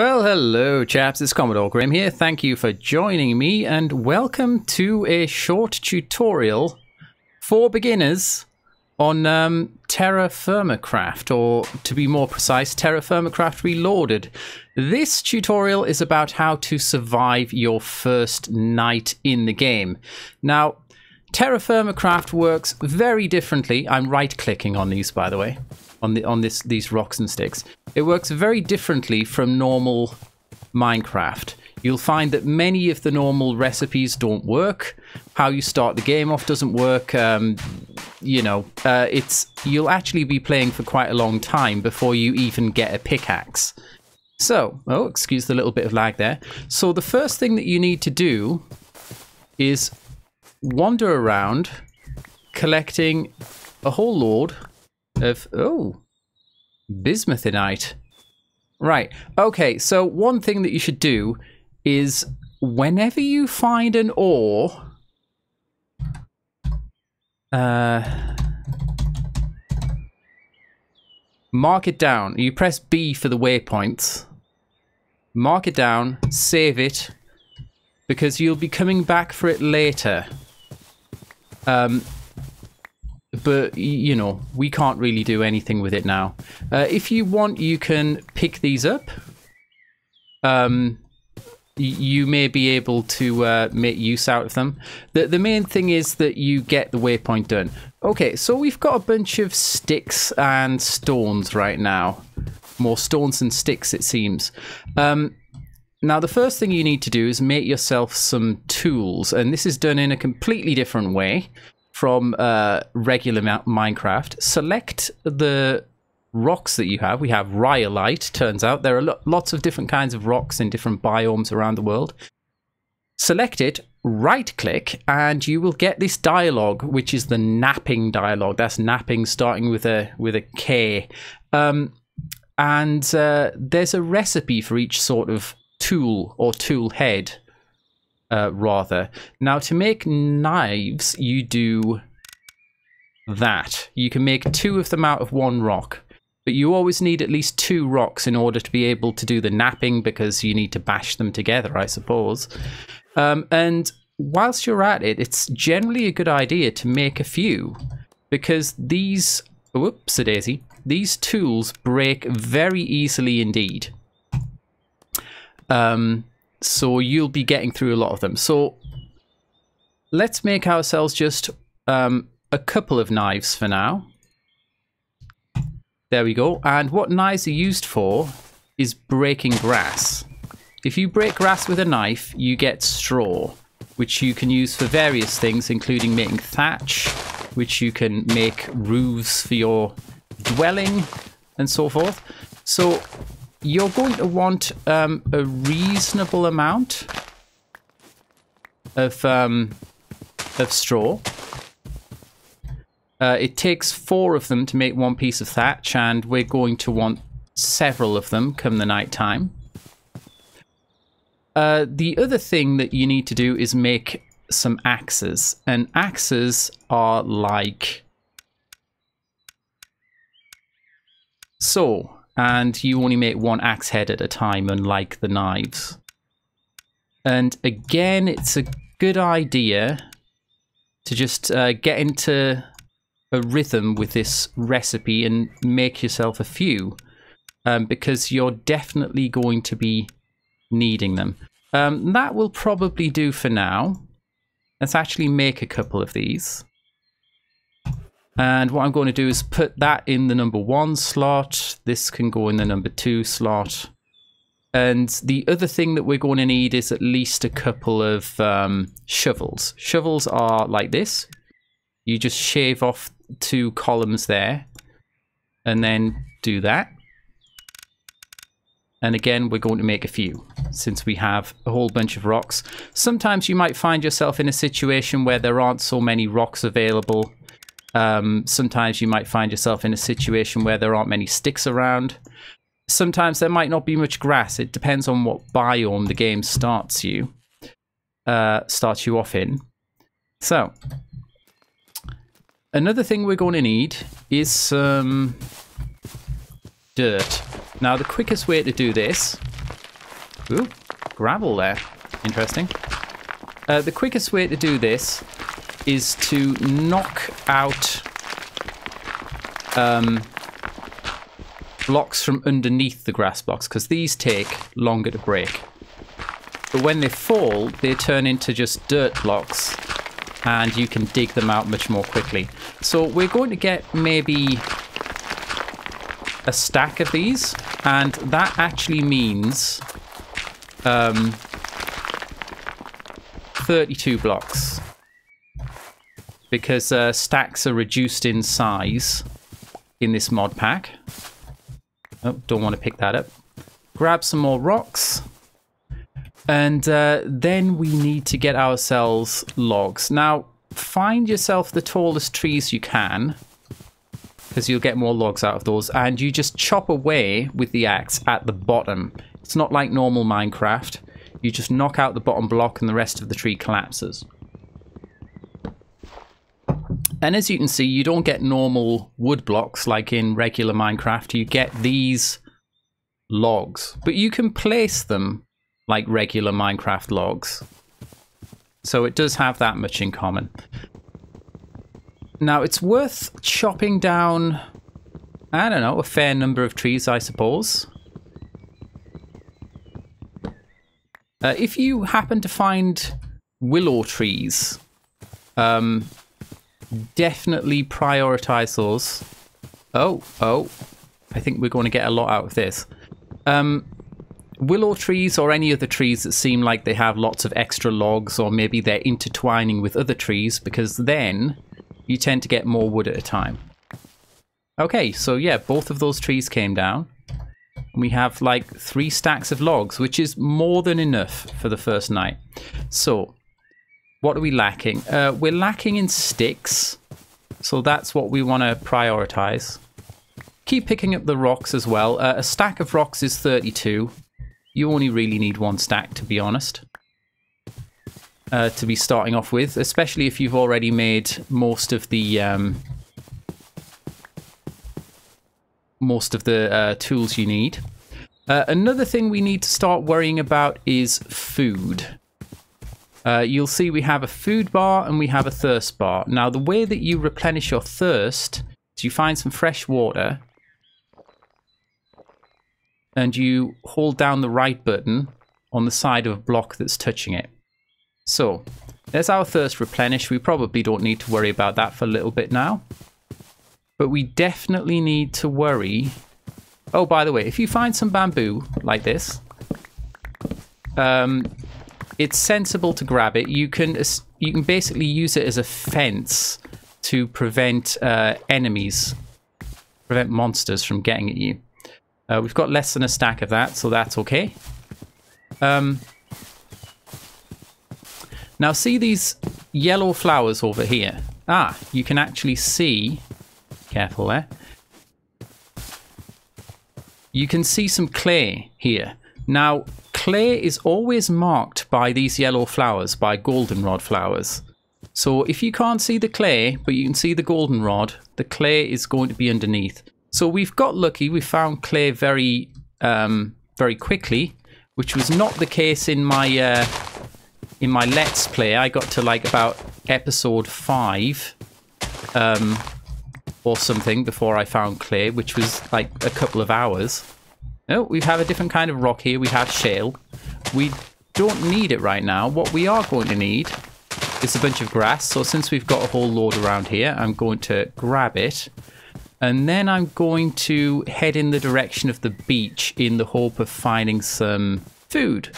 Well, hello chaps, it's Commodore Grayum here. Thank you for joining me and welcome to a short tutorial for beginners on TerraFirmaCraft, or to be more precise, TerraFirmaCraft Reloaded. This tutorial is about how to survive your first night in the game. Now, TerraFirmaCraft works very differently. I'm right-clicking on these, by the way, on these rocks and sticks. It works very differently from normal Minecraft. You'll find that many of the normal recipes don't work. How you start the game off doesn't work. You'll actually be playing for quite a long time before you even get a pickaxe. So, oh, excuse the little bit of lag there. So the first thing that you need to do is wander around collecting a whole load of, oh, bismuthinite. Right, okay, so one thing that you should do is whenever you find an ore, mark it down. You press B for the waypoints, mark it down, save it, because you'll be coming back for it later. But, you know, we can't really do anything with it now. If you want, you can pick these up. You may be able to make use out of them. The main thing is that you get the waypoint done. Okay, so we've got a bunch of sticks and stones right now. More stones and sticks, it seems. Now, the first thing you need to do is make yourself some tools. And this is done in a completely different way from regular Minecraft. Select the rocks that you have. We have rhyolite. Turns out there are lots of different kinds of rocks in different biomes around the world. Select it, right click, and you will get this dialogue, which is the napping dialogue. That's napping, starting with a K. There's a recipe for each sort of tool or tool head. Now, to make knives, you do that. You can make two of them out of one rock, but you always need at least two rocks in order to be able to do the napping, because you need to bash them together, I suppose. And whilst you're at it, it's generally a good idea to make a few, because these, whoops-a-daisy, these tools break very easily indeed. So you'll be getting through a lot of them. So let's make ourselves just a couple of knives for now. There we go. And what knives are used for is breaking grass. If you break grass with a knife, you get straw, which you can use for various things, including making thatch, which you can make roofs for your dwelling and so forth. So you're going to want a reasonable amount of straw. It takes 4 of them to make 1 piece of thatch, and we're going to want several of them come the night time. The other thing that you need to do is make some axes, and axes are like so. And you only make 1 axe head at a time, unlike the knives. And again, it's a good idea to just get into a rhythm with this recipe and make yourself a few, because you're definitely going to be needing them. That will probably do for now. Let's actually make a couple of these. And what I'm going to do is put that in the number 1 slot. This can go in the number 2 slot. And the other thing that we're going to need is at least a couple of shovels. Shovels are like this. You just shave off 2 columns there and then do that. And again, we're going to make a few, since we have a whole bunch of rocks. Sometimes you might find yourself in a situation where there aren't so many rocks available. Sometimes you might find yourself in a situation where there aren't many sticks around. Sometimes there might not be much grass. It depends on what biome the game starts you off in. So, another thing we're going to need is some dirt. Now, the quickest way to do this Ooh, gravel there. Interesting. The quickest way to do this is to knock out blocks from underneath the grass blocks, because these take longer to break. But when they fall, they turn into just dirt blocks, and you can dig them out much more quickly. So we're going to get maybe a stack of these, and that actually means 32 blocks, because stacks are reduced in size in this mod pack. Oh, don't want to pick that up. Grab some more rocks. And then we need to get ourselves logs. Now, find yourself the tallest trees you can, because you'll get more logs out of those. And you just chop away with the axe at the bottom. It's not like normal Minecraft. You just knock out the bottom block and the rest of the tree collapses. And as you can see, you don't get normal wood blocks like in regular Minecraft. You get these logs, but you can place them like regular Minecraft logs. So it does have that much in common. Now it's worth chopping down, I don't know, a fair number of trees, I suppose. If you happen to find willow trees, definitely prioritize those. Oh, I think we're going to get a lot out of this. Willow trees or any other trees that seem like they have lots of extra logs, or maybe they're intertwining with other trees, because then you tend to get more wood at a time. Okay, so yeah, both of those trees came down. We have like 3 stacks of logs, which is more than enough for the first night. So what are we lacking? We're lacking in sticks, so that's what we want to prioritize. Keep picking up the rocks as well. A stack of rocks is 32. You only really need 1 stack, to be honest, to be starting off with, especially if you've already made most of the tools you need. Another thing we need to start worrying about is food. You'll see we have a food bar and we have a thirst bar. Now, the way that you replenish your thirst is you find some fresh water, and you hold down the right button on the side of a block that's touching it. So there's our thirst replenish. We probably don't need to worry about that for a little bit now, but we definitely need to worry. Oh, by the way, if you find some bamboo like this, it's sensible to grab it. You can basically use it as a fence to prevent enemies, prevent monsters from getting at you. We've got less than a stack of that, so that's okay. Now, see these yellow flowers over here? Ah, you can actually see... Careful there. You can see some clay here. Now, clay is always marked by these yellow flowers, by goldenrod flowers. So if you can't see the clay, but you can see the goldenrod, the clay is going to be underneath. So we've got lucky, we found clay very quickly, which was not the case in my Let's Play. I got to like about episode 5 or something before I found clay, which was like a couple of hours. Oh, we have a different kind of rock here. We have shale. We don't need it right now. What we are going to need is a bunch of grass. So since we've got a whole load around here, I'm going to grab it. And then I'm going to head in the direction of the beach in the hope of finding some food,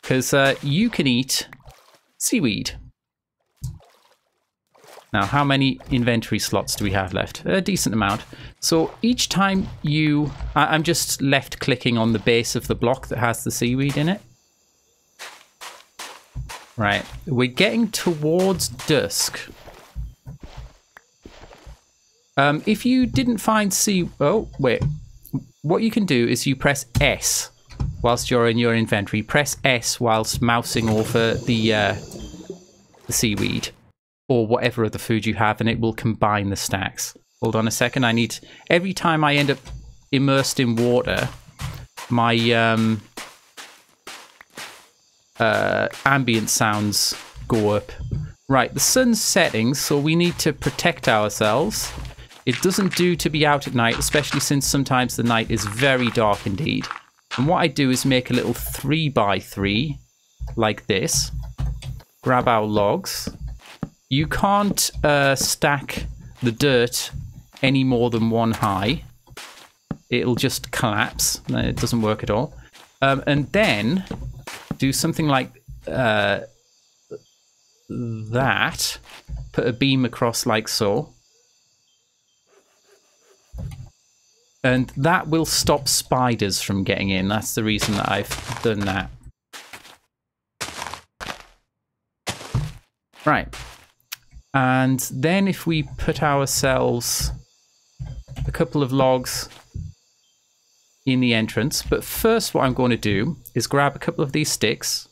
because you can eat seaweed. Now, how many inventory slots do we have left? A decent amount. So each time you... I'm just left clicking on the base of the block that has the seaweed in it. Right, we're getting towards dusk. If you didn't find what you can do is you press S whilst you're in your inventory. Press S whilst mousing over the seaweed or whatever other food you have, and it will combine the stacks. Hold on a second. I need, every time I end up immersed in water, my ambient sounds go up. Right, the sun's setting, so we need to protect ourselves. It doesn't do to be out at night, especially since sometimes the night is very dark indeed. And what I do is make a little 3x3 like this. Grab our logs. You can't stack the dirt any more than one high. It'll just collapse. It doesn't work at all. And then do something like that. Put a beam across like so. And that will stop spiders from getting in. That's the reason that I've done that. Right. And then if we put ourselves a couple of logs in the entrance. But first what I'm going to do is grab a couple of these sticks.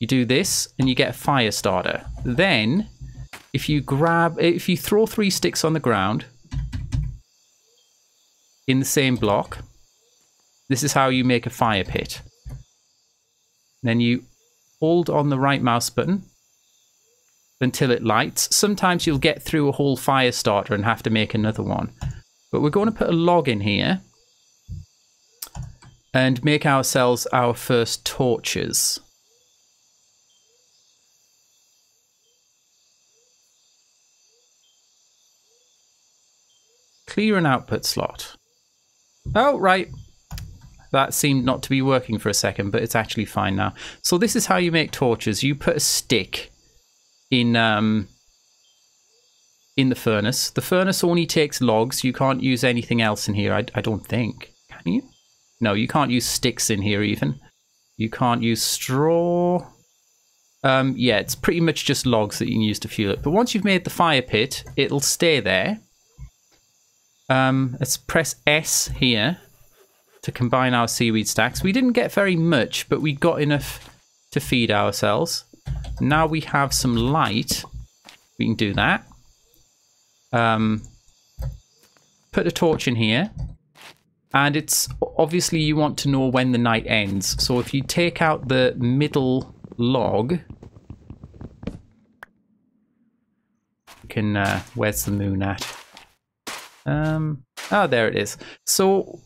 You do this and you get a fire starter. Then if you throw 3 sticks on the ground in the same block, this is how you make a fire pit. Then you hold on the right mouse button until it lights. Sometimes you'll get through a whole fire starter and have to make another one. But we're going to put a log in here and make ourselves our first torches. Clear an output slot. Oh, right. That seemed not to be working for a second, but it's actually fine now. So this is how you make torches. You put a stick in the furnace. The furnace only takes logs. You can't use anything else in here, I don't think. Can you? No, you can't use sticks in here even. You can't use straw. Yeah, it's pretty much just logs that you can use to fuel it. But once you've made the fire pit, it'll stay there. Let's press S here to combine our seaweed stacks. We didn't get very much, but we got enough to feed ourselves. Now we have some light. We can do that. Put a torch in here. And it's obviously you want to know when the night ends. So if you take out the middle log, you can, where's the moon at? Oh, there it is. So,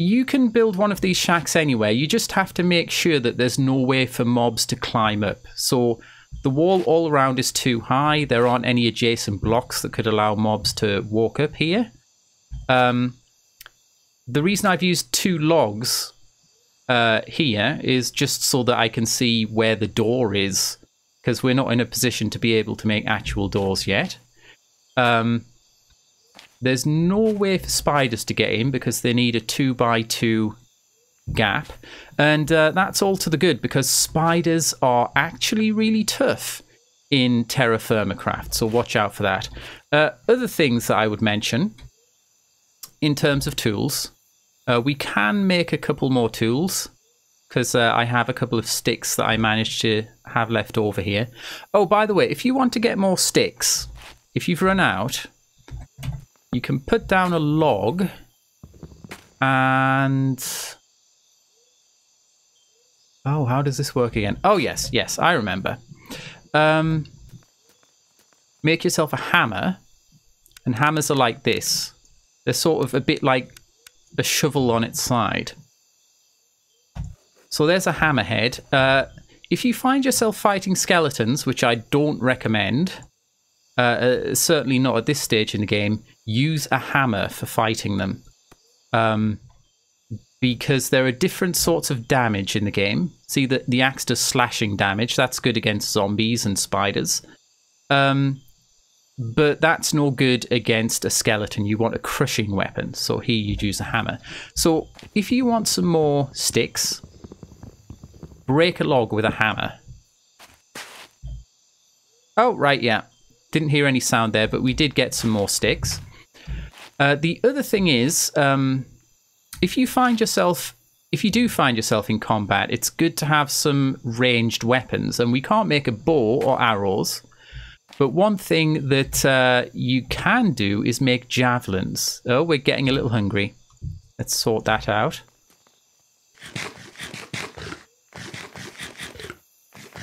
you can build one of these shacks anywhere. You just have to make sure that there's no way for mobs to climb up. So the wall all around is too high. There aren't any adjacent blocks that could allow mobs to walk up here. The reason I've used 2 logs here is just so that I can see where the door is, because we're not in a position to be able to make actual doors yet. There's no way for spiders to get in because they need a 2x2 gap. And that's all to the good because spiders are actually really tough in TerraFirmaCraft, so watch out for that. Other things that I would mention in terms of tools, we can make a couple more tools because I have a couple of sticks that I managed to have left over here. Oh, by the way, if you want to get more sticks, if you've run out, you can put down a log and... Oh, how does this work again? Oh, yes, yes, I remember. Make yourself a hammer, and hammers are like this. They're sort of a bit like a shovel on its side. So there's a hammerhead. If you find yourself fighting skeletons, which I don't recommend, certainly not at this stage in the game, use a hammer for fighting them. Because there are different sorts of damage in the game. See, the axe does slashing damage. That's good against zombies and spiders. But that's no good against a skeleton. You want a crushing weapon. So here you'd use a hammer. So if you want some more sticks, break a log with a hammer. Oh, right, yeah. Didn't hear any sound there, but we did get some more sticks. The other thing is, if you do find yourself in combat, it's good to have some ranged weapons. And we can't make a bow or arrows. But one thing that you can do is make javelins. Oh, we're getting a little hungry. Let's sort that out.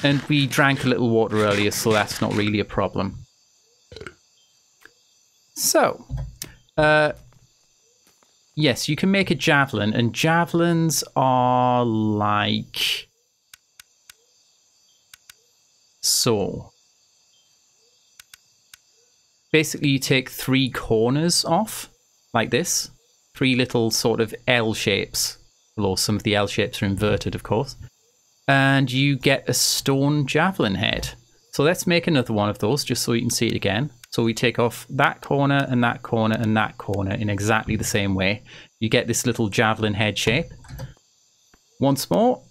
And we drank a little water earlier, so that's not really a problem. So, yes, you can make a javelin, and javelins are like so. Basically, you take three corners off, like this. Three little sort of L shapes. Although some of the L shapes are inverted, of course. And you get a stone javelin head. So let's make another one of those, just so you can see it again. So we take off that corner and that corner and that corner in exactly the same way. You get this little javelin head shape. Once more.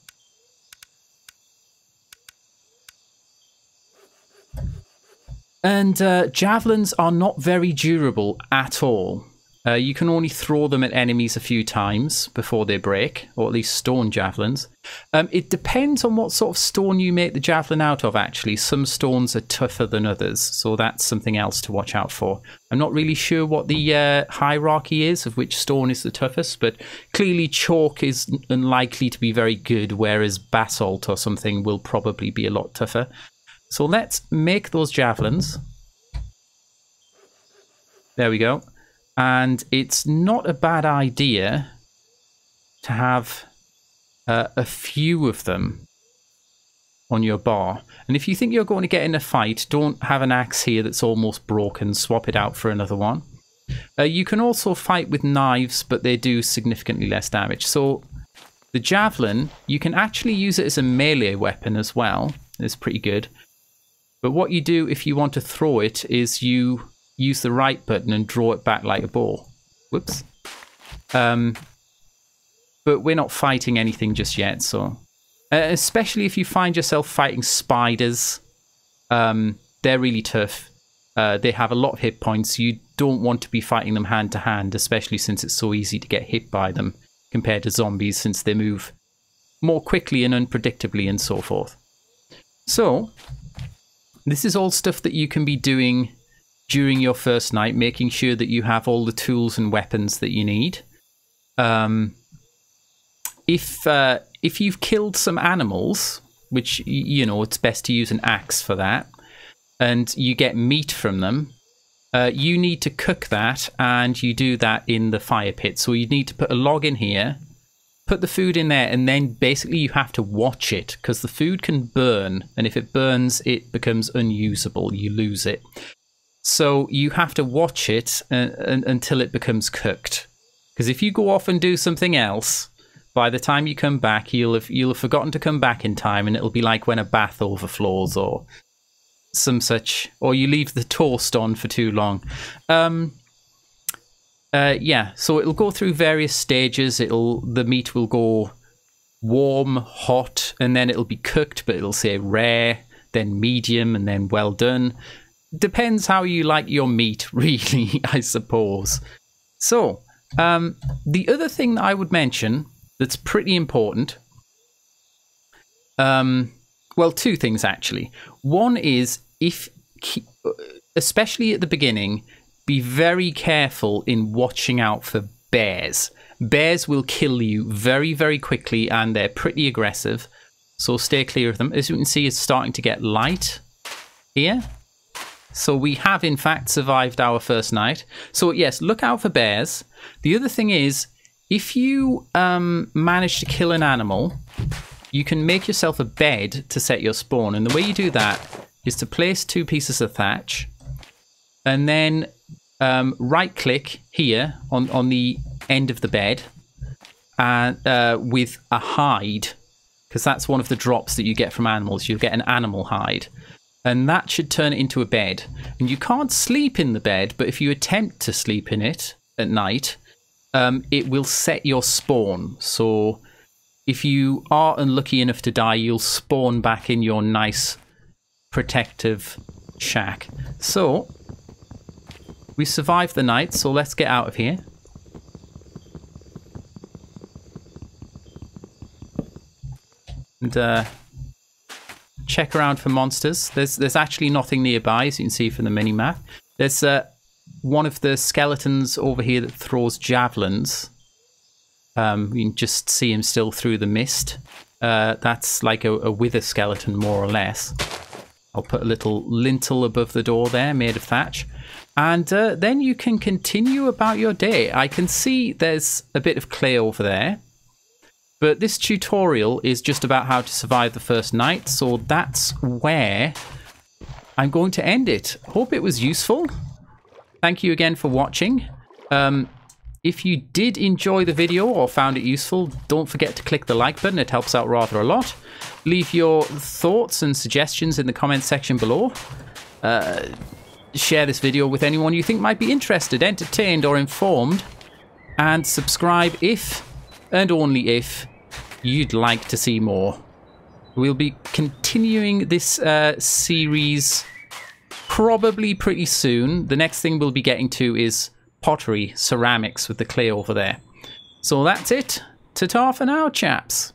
And javelins are not very durable at all. You can only throw them at enemies a few times before they break, or at least stone javelins. It depends on what sort of stone you make the javelin out of, actually. Some stones are tougher than others, so that's something else to watch out for. I'm not really sure what the hierarchy is of which stone is the toughest, but clearly chalk is unlikely to be very good, whereas basalt or something will probably be a lot tougher. So let's make those javelins. There we go. And it's not a bad idea to have a few of them on your bar. And if you think you're going to get in a fight, don't have an axe here that's almost broken. Swap it out for another one. You can also fight with knives, but they do significantly less damage. So the javelin, you can actually use it as a melee weapon as well. It's pretty good. But what you do if you want to throw it is you use the right button and draw it back like a ball. Whoops. But we're not fighting anything just yet, so... especially if you find yourself fighting spiders. They're really tough. They have a lot of hit points. You don't want to be fighting them hand to hand, especially since it's so easy to get hit by them compared to zombies, since they move more quickly and unpredictably and so forth. So, this is all stuff that you can be doing during your first night, making sure that you have all the tools and weapons that you need. If you've killed some animals, which, you know, it's best to use an axe for that, and you get meat from them, you need to cook that, and you do that in the fire pit. So you need to put a log in here, put the food in there, and then basically you have to watch it, because the food can burn, and if it burns, it becomes unusable. You lose it. So you have to watch it until it becomes cooked. Because if you go off and do something else, by the time you come back, you'll have forgotten to come back in time, and it'll be like when a bath overflows or some such, or you leave the toast on for too long. Yeah, so it'll go through various stages. The meat will go warm, hot, and then it'll be cooked, but it'll say rare, then medium, and then well done. Depends how you like your meat, really, I suppose. So, the other thing that I would mention that's pretty important... well, two things, actually. One is, especially at the beginning, be very careful in watching out for bears. Bears will kill you very, very quickly, and they're pretty aggressive. So stay clear of them. As you can see, it's starting to get light here. So we have, in fact, survived our first night. So, yes, look out for bears. The other thing is, if you manage to kill an animal, you can make yourself a bed to set your spawn. And the way you do that is to place two pieces of thatch and then right-click here on the end of the bed and with a hide, because that's one of the drops that you get from animals. You'll get an animal hide. And that should turn it into a bed. And you can't sleep in the bed, but if you attempt to sleep in it at night, it will set your spawn. So if you are unlucky enough to die, you'll spawn back in your nice protective shack. So we survived the night, so let's get out of here. And check around for monsters. There's actually nothing nearby, as you can see from the mini-map. There's one of the skeletons over here that throws javelins. You can just see him still through the mist. That's like a wither skeleton, more or less. I'll put a little lintel above the door there, made of thatch. And then you can continue about your day. I can see there's a bit of clay over there. But this tutorial is just about how to survive the first night. So that's where I'm going to end it. Hope it was useful. Thank you again for watching. If you did enjoy the video or found it useful, don't forget to click the like button. It helps out rather a lot. Leave your thoughts and suggestions in the comments section below. Share this video with anyone you think might be interested, entertained, or informed. And subscribe if, and only if, you'd like to see more. We'll be continuing this series probably pretty soon. The next thing we'll be getting to is pottery, ceramics, with the clay over there. So that's it. Ta-ta for now, chaps.